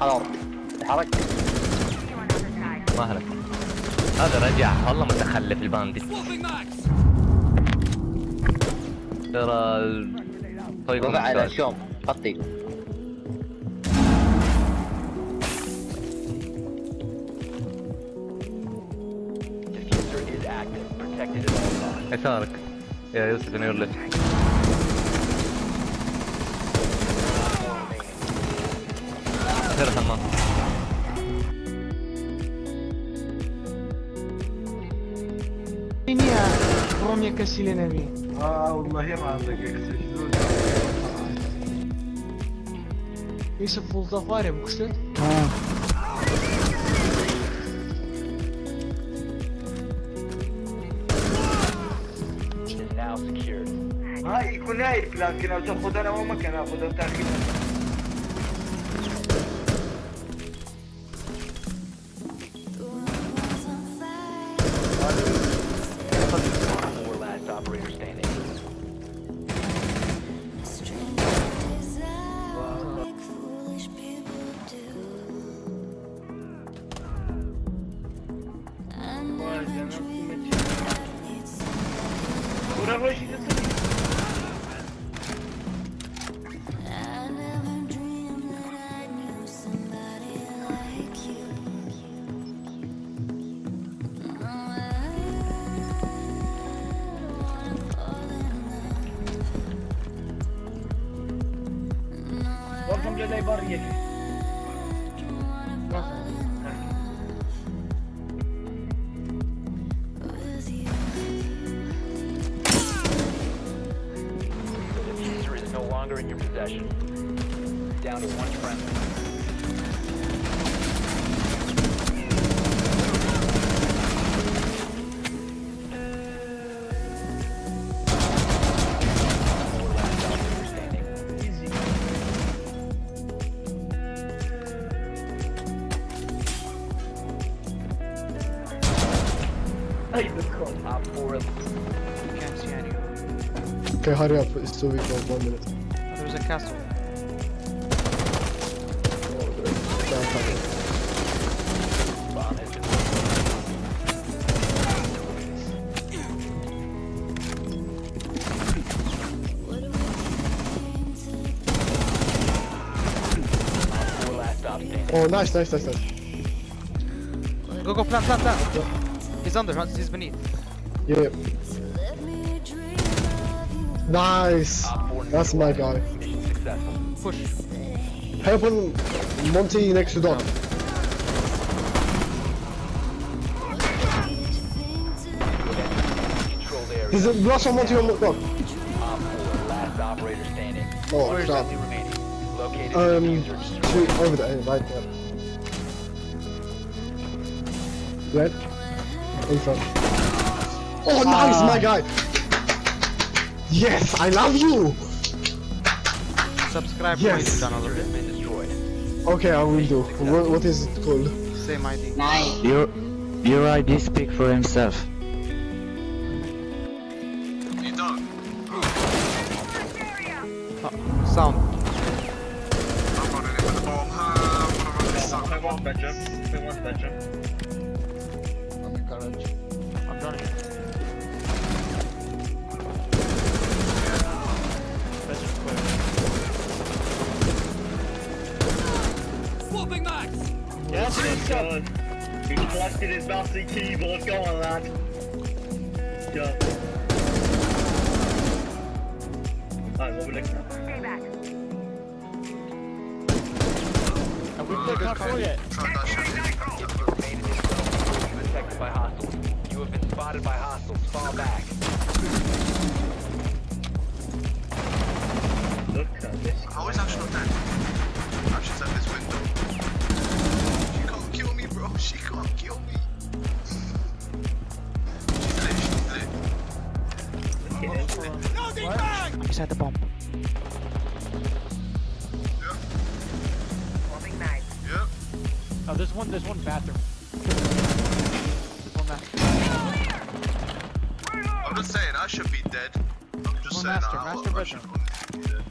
على ارضي اتحرك ما هلك هذا رجع والله متخلف الباندي ترى طيب وضع على الشوم غطي يسارك يا يوسف نور لك ترحم منيها روميا كاسيلي نبي والله ما عندك شلون يوسف والظفاري مكسل هاي يكون نايف لكن لو تاخذ انا وامك انا اخذ وتاخذ Okay, hurry up, it's too weak for 1 minute. There's a castle. Oh, nice. Go, plant. Yeah. He's under, he's beneath. Yeah. Nice! That's my guy. Push. Help on Monty next to Don. He's a rush on Monty on the Don. Oh, crap. Shoot, over there, right there. Red. In front. Oh, nice, my guy! Yes, I love you! Subscribe yes. To my channel already. Okay, I will do. What is it called? Same ID. Nice. Your ID speak for himself. You don't. Oh, sound. I'm running into the bomb. I want that jump. On the courage. I'm done it. Yes, oh God. He collected his massive keyboard, go on lad. Go. Alright, what we looking at? Stay back. Have we played control yet? You've been detected by hostiles. You have been spotted by hostiles. Fall back. Look at this. I always actually look at this window. She can't kill me. She's lit. Loading back! I'm beside the bomb. Yeah. Bombing knife. Yeah. Oh, there's one bathroom. There's one bathroom. I'm just saying, I should be dead. I'm just saying, I should be dead.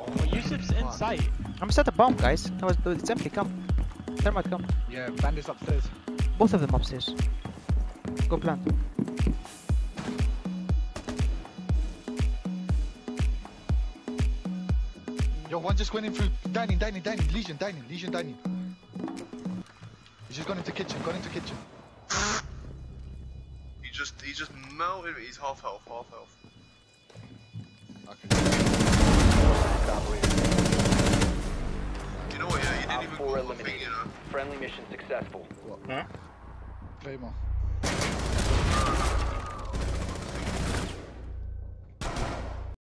Oh, you should Yusuf's inside. I'm set a bomb, guys. No, it's empty. Come. Thermite, come. Yeah, Bandit's upstairs. Both of them upstairs. Go plant. Yo, one just went in through dining, legion, dining. He's just gone into kitchen. He just melted me. He's half health. Okay. You know what, yeah, you didn't even go for the thing, you know. Friendly mission successful. What? Huh? Play more.